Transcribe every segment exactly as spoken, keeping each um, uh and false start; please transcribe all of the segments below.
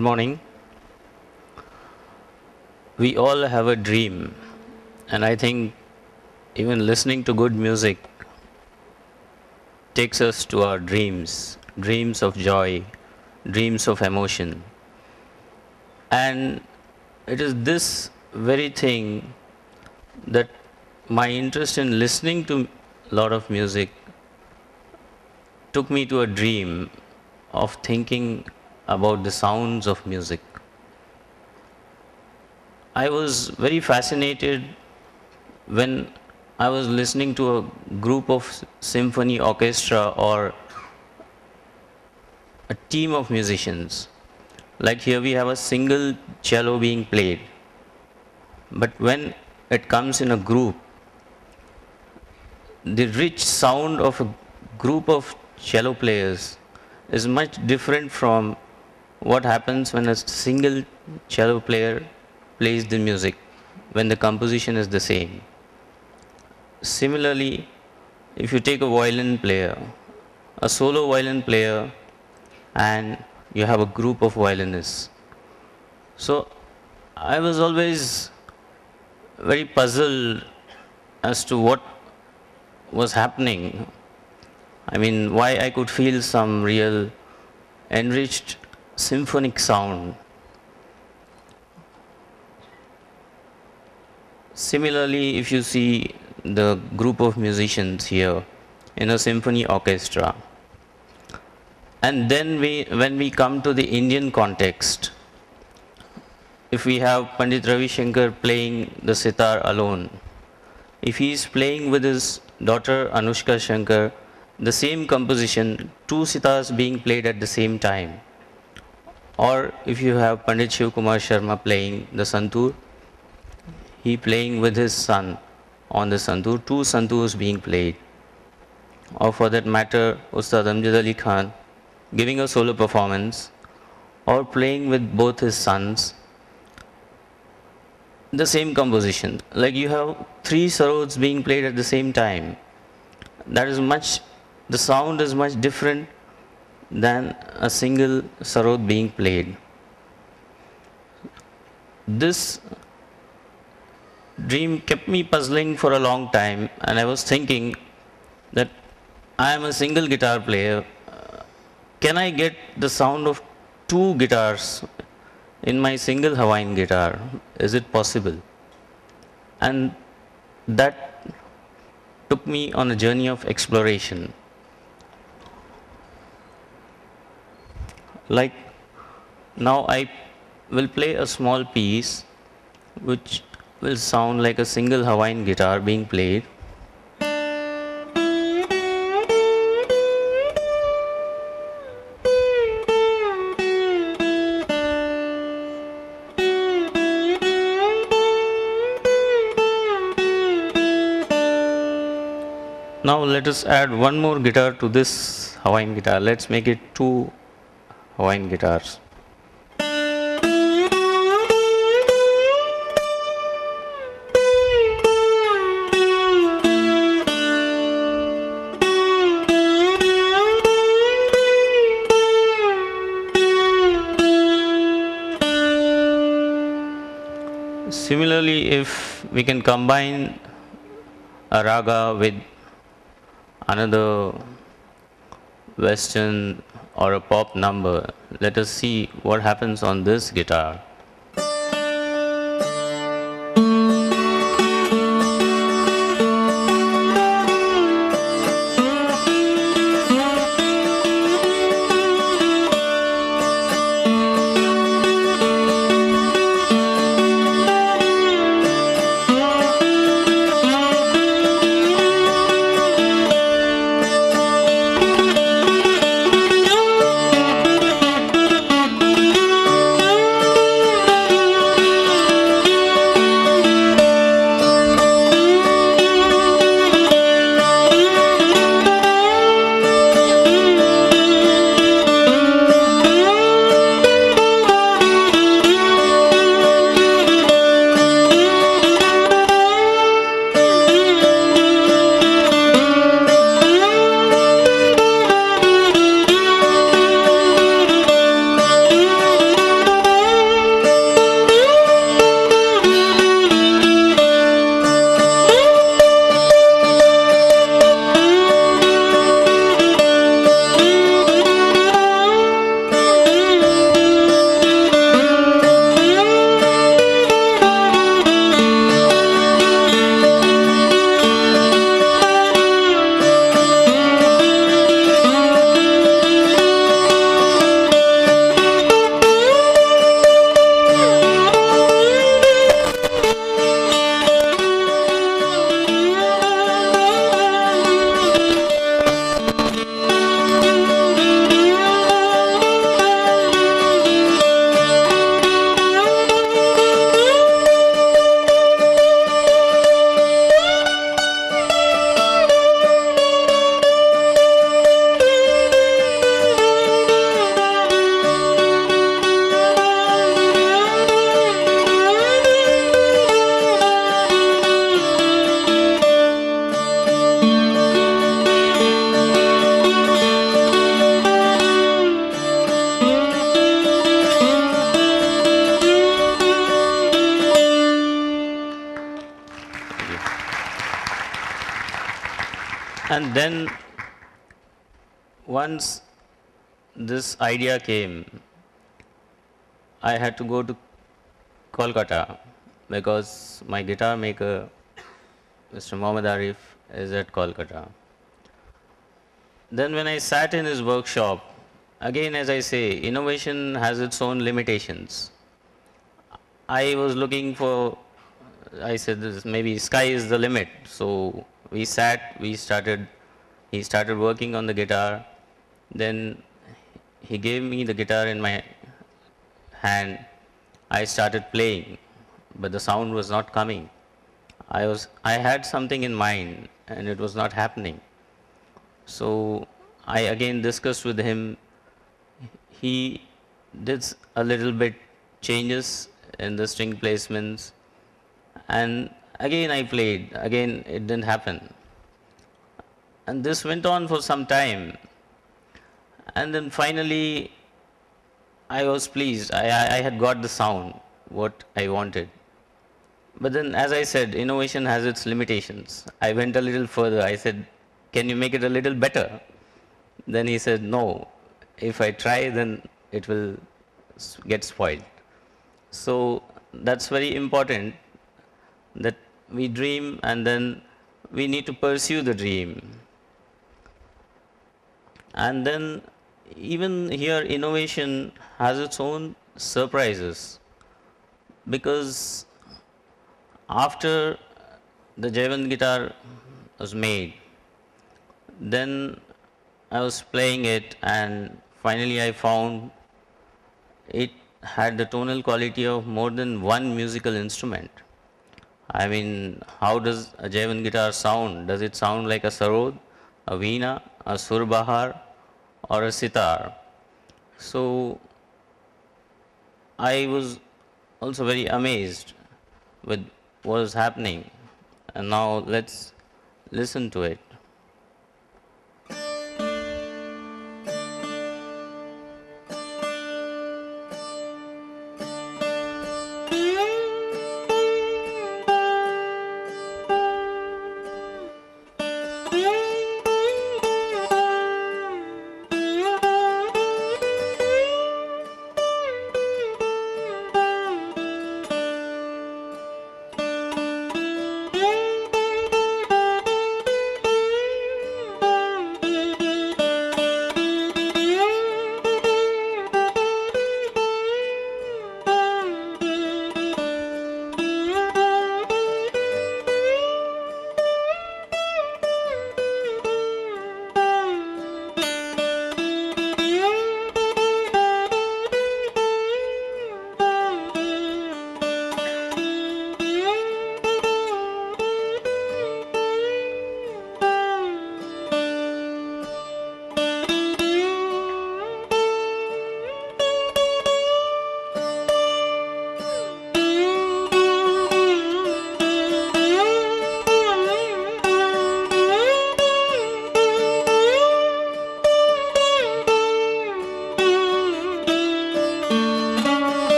Good morning. We all have a dream, and I think even listening to good music takes us to our dreams, dreams of joy, dreams of emotion. And it is this very thing that my interest in listening to a lot of music took me to a dream of thinking about the sounds of music. I was very fascinated when I was listening to a group of symphony orchestra or a team of musicians. Like here we have a single cello being played, but when it comes in a group, the rich sound of a group of cello players is much different from what happens when a single cello player plays the music, when the composition is the same. Similarly, if you take a violin player, a solo violin player, and you have a group of violinists. So I was always very puzzled as to what was happening. I mean, why I could feel some real enriched symphonic sound. Similarly, if you see the group of musicians here in a symphony orchestra, and then we, when we come to the Indian context, if we have Pandit Ravi Shankar playing the sitar alone, if he is playing with his daughter Anushka Shankar, the same composition, two sitars being played at the same time, or if you have Pandit Shiv Kumar Sharma playing the santoor, he playing with his son on the santoor, two santoors being played, or for that matter Ustad Amjad Ali Khan giving a solo performance or playing with both his sons the same composition. Like you have three sarods being played at the same time. That is much, the sound is much different than a single sarod being played. This dream kept me puzzling for a long time, and I was thinking that I am a single guitar player. Can I get the sound of two guitars in my single Hawaiian guitar? Is it possible? And that took me on a journey of exploration. Like now I will play a small piece which will sound like a single Hawaiian guitar being played. Now let us add one more guitar to this Hawaiian guitar. Let's make it two Hawaiian guitars. Similarly, if we can combine a raga with another Western or a pop number, let us see what happens on this guitar. And then once this idea came, I had to go to Kolkata because my guitar maker, Mister Mohammed Arif, is at Kolkata. Then when I sat in his workshop, again as I say, innovation has its own limitations. I was looking for, I said this, maybe sky is the limit. So we sat, we started, he started working on the guitar. Then he gave me the guitar in my hand. I started playing, but the sound was not coming. I was, I had something in mind and it was not happening. So I again discussed with him. He did a little bit changes in the string placements, and again I played, again it didn't happen. And this went on for some time. And then finally I was pleased, I, I, I had got the sound, what I wanted. But then, as I said, innovation has its limitations. I went a little further. I said, can you make it a little better? Then he said, no, if I try, then it will get spoiled. So that's very important, that we dream and then we need to pursue the dream. And then even here, innovation has its own surprises, because after the Jaywant guitar was made, then I was playing it, and finally I found it had the tonal quality of more than one musical instrument. I mean, how does a Jaywant guitar sound? Does it sound like a sarod, a veena, a surbahar, or a sitar? So I was also very amazed with what is happening, and now let's listen to it.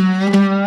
Thank you.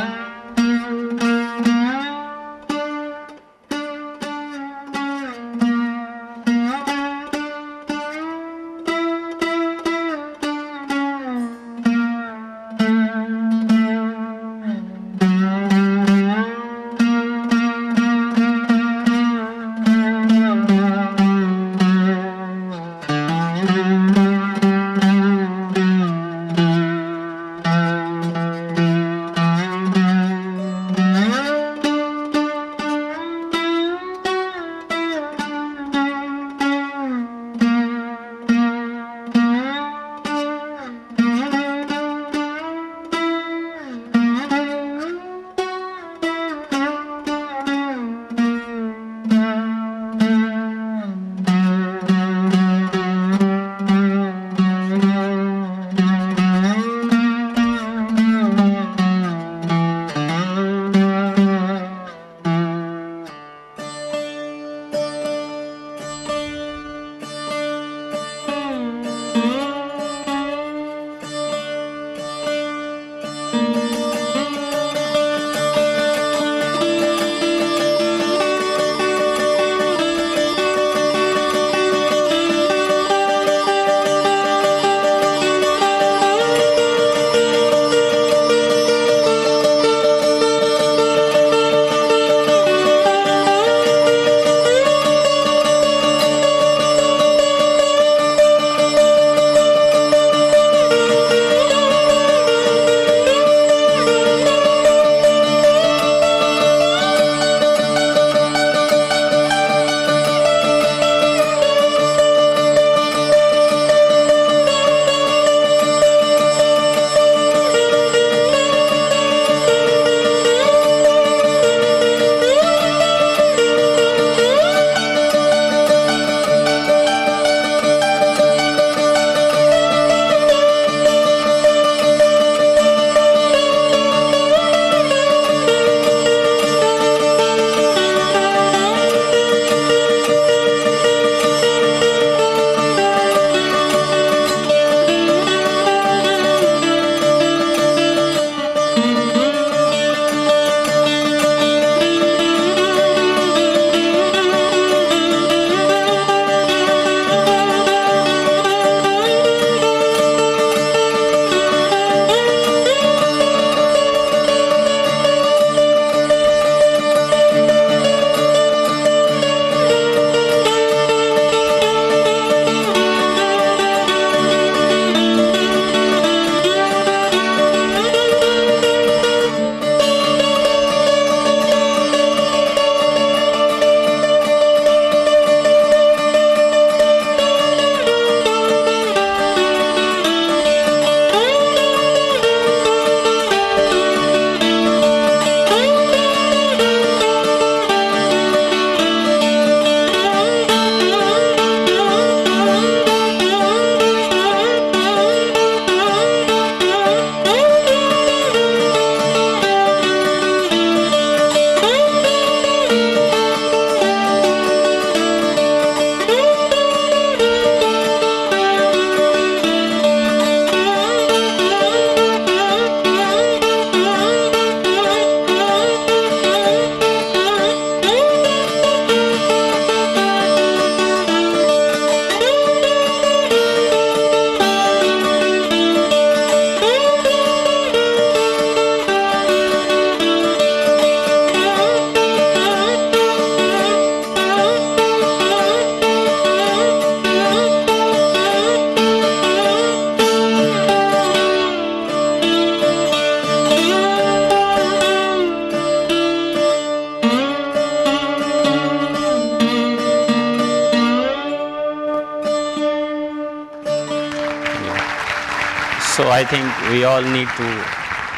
So I think we all need to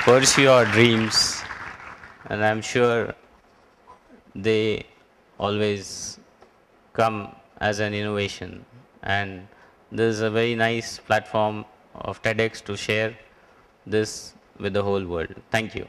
pursue our dreams, and I'm sure they always come as an innovation. And this is a very nice platform of TEDx to share this with the whole world. Thank you.